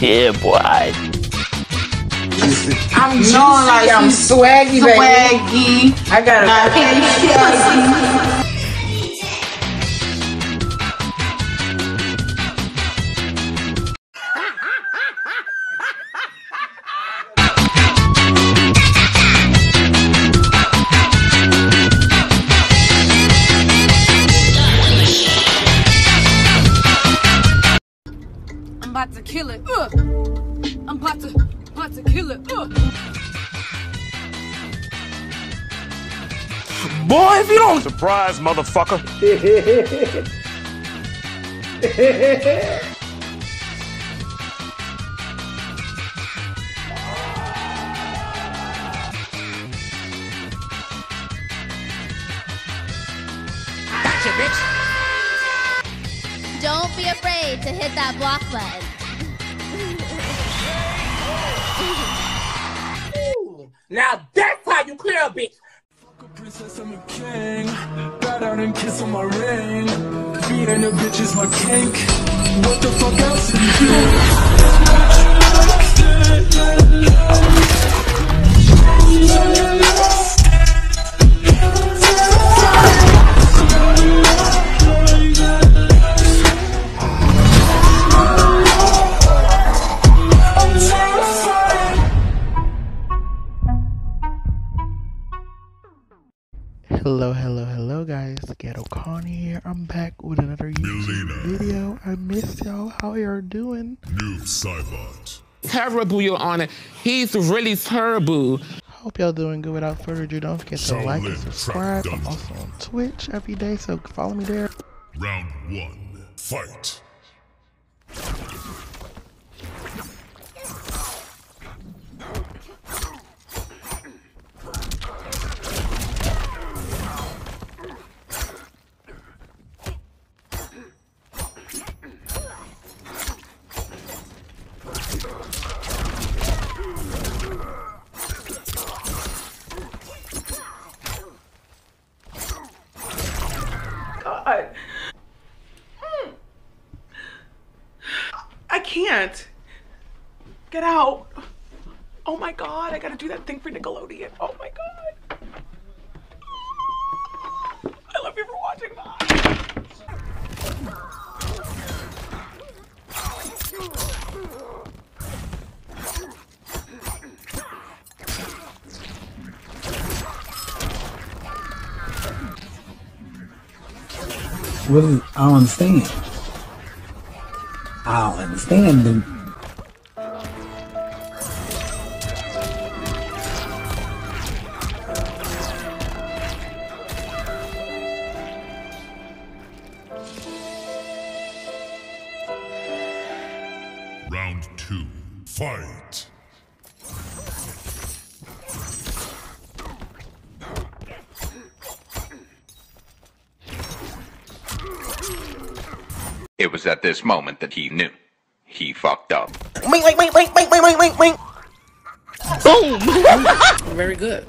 Yeah, boy. I'm knowing like I'm swaggy, baby. Swaggy. I got a swaggy. I'm about to kill it. I'm about to kill it. Boy, if you don't surprise, motherfucker. Gotcha, bitch. Don't be afraid to hit that block button. Now that's how you clear a bitch. Fuck a princess, I'm a king. Bow down and kiss on my ring. Beating a bitch is my kink. What the fuck else do you do? Hello, hello, hello, guys. Ghetto Connie here. I'm back with another YouTube video. I missed y'all. How y'all doing? New Cybot. Terrible, Your Honor. He's really terrible. Hope y'all doing good. Without further ado, don't forget to like and subscribe. I'm also on Twitch every day, so follow me there. Round one, fight. Get out. Oh my god, I gotta do that thing for Nickelodeon. Oh my god. I love you for watching that. Really, I don't understand. I don't understand them. Round two, fight! It was at this moment that he knew. He fucked up. Wait, wait, wait, wait, wait, wait, wait, wait! Boom! Very good.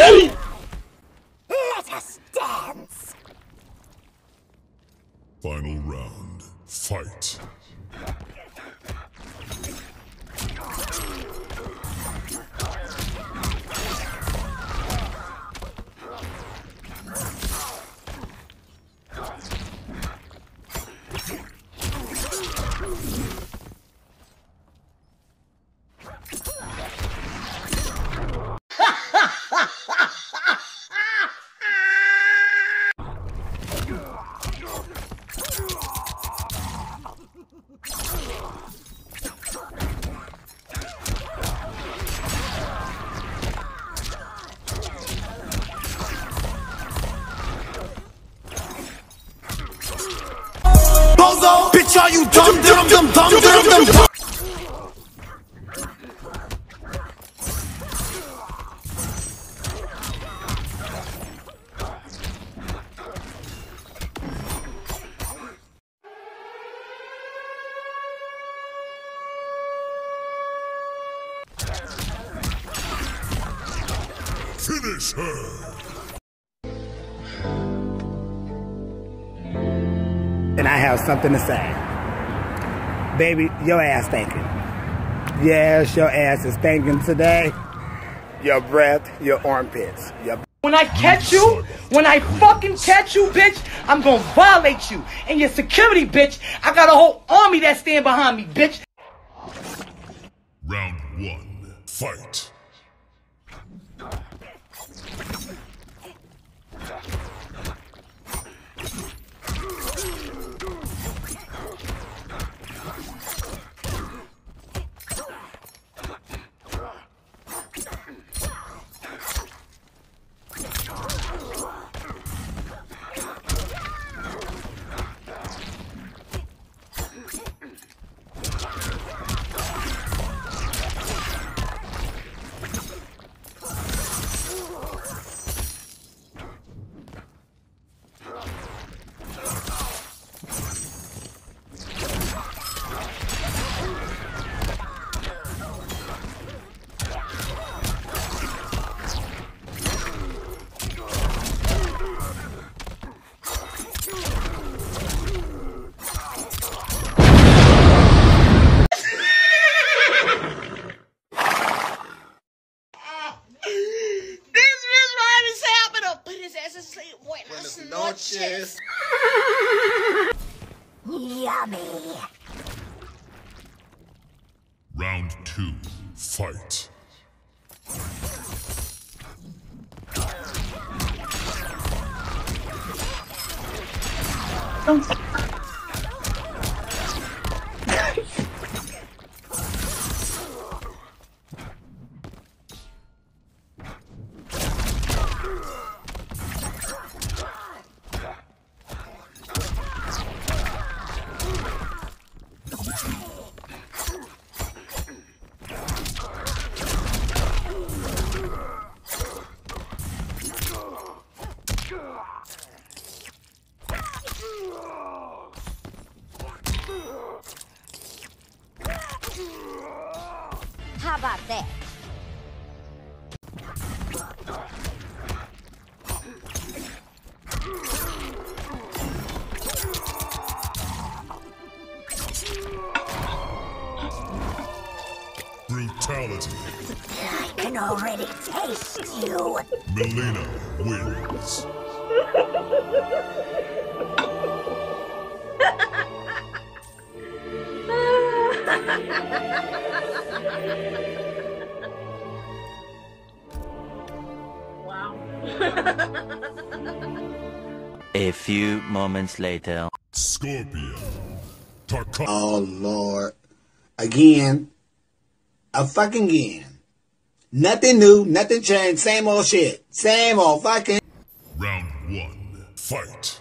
Let us dance. Final round, fight. Bitch, are you dumb, dumb, dumb, dumb, dumb, dumb, dumb? Finish her. And I have something to say. Baby, your ass stinking. Yes, your ass is stinking today. Your breath, your armpits, your... When I catch you, when I fucking catch you, bitch, I'm gonna violate you. And your security, bitch, I got a whole army that stand behind me, bitch. Round one, fight. Noches. Yummy. Round two, fight. How about that? Brutality. I can already taste you. Melina wins. Wow. A few moments later. Scorpion. Oh Lord. Again. A fucking again. Nothing new, nothing changed, same old shit. Same old fucking. Round one, fight.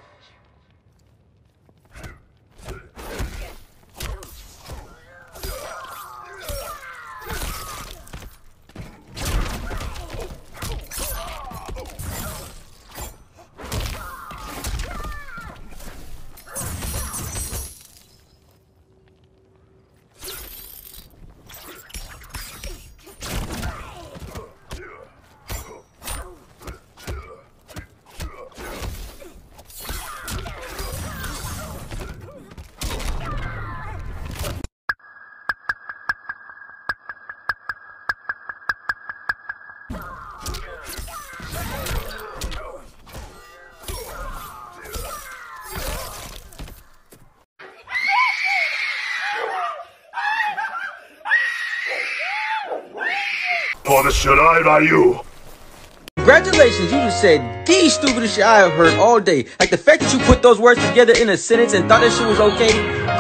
Congratulations, you just said the stupidest shit I have heard all day. Like the fact that you put those words together in a sentence and thought that shit was okay,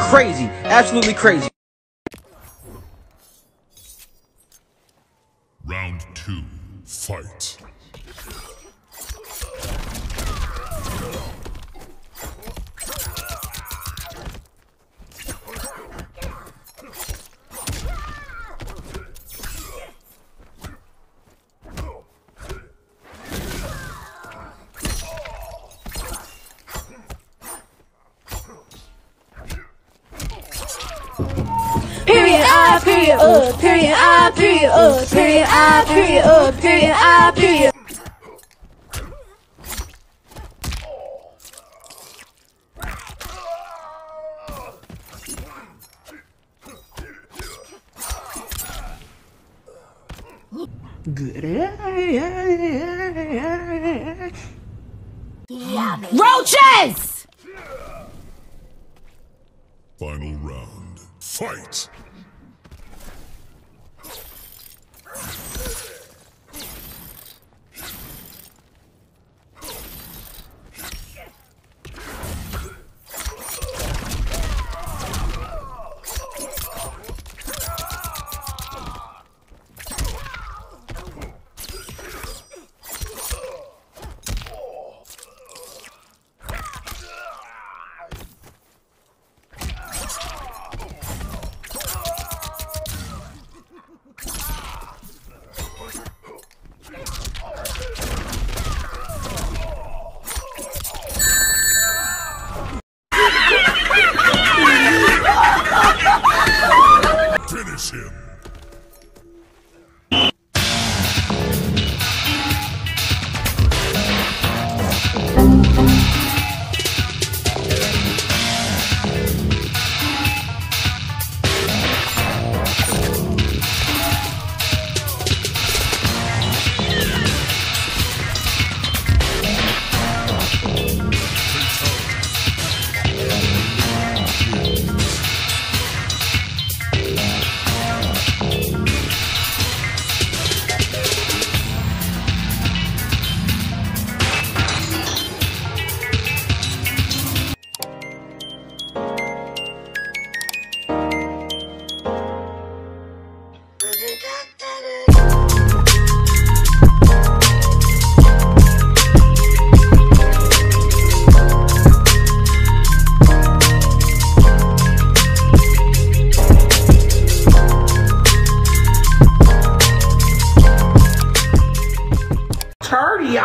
crazy, absolutely crazy. Round two, fight. period, oh, period, ah, period, oh, period, ah, period, oh, period, ah, period. Good. Roaches! Final round. Fight!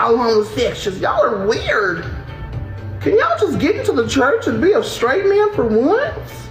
Homosexuals, y'all are weird. Can y'all just get into the church and be a straight man for once?